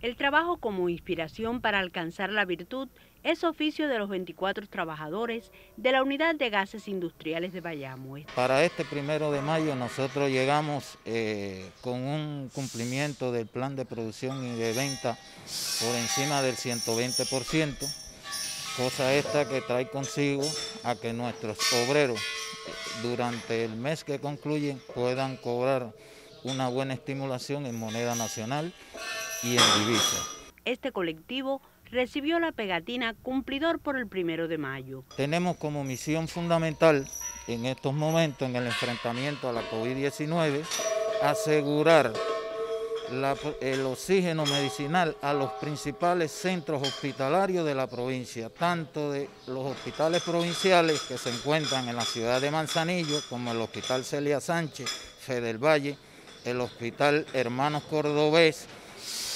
El trabajo como inspiración para alcanzar la virtud es oficio de los 24 trabajadores de la Unidad de Gases Industriales de Bayamo. Para este 1 de mayo nosotros llegamos con un cumplimiento del plan de producción y de venta por encima del 120%, cosa esta que trae consigo a que nuestros obreros durante el mes que concluyen puedan cobrar una buena estimulación en moneda nacional y en divisa. Este colectivo recibió la pegatina cumplidor por el 1 de mayo. Tenemos como misión fundamental en estos momentos en el enfrentamiento a la COVID-19 asegurar el oxígeno medicinal a los principales centros hospitalarios de la provincia, tanto de los hospitales provinciales que se encuentran en la ciudad de Manzanillo, como el Hospital Celia Sánchez, Fidel Valle, el Hospital Hermanos Cordobés,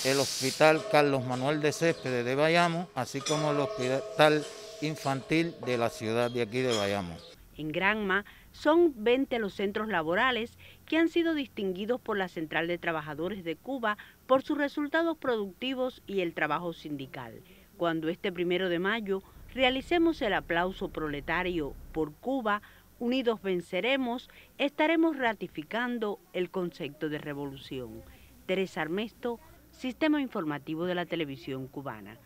el Hospital Carlos Manuel de Céspedes de Bayamo, así como el Hospital Infantil de la ciudad de aquí de Bayamo. En Granma son 20 los centros laborales que han sido distinguidos por la Central de Trabajadores de Cuba por sus resultados productivos y el trabajo sindical. Cuando este 1 de mayo realicemos el aplauso proletario por Cuba, unidos venceremos, estaremos ratificando el concepto de revolución. Teresa Armesto, Sistema Informativo de la Televisión Cubana.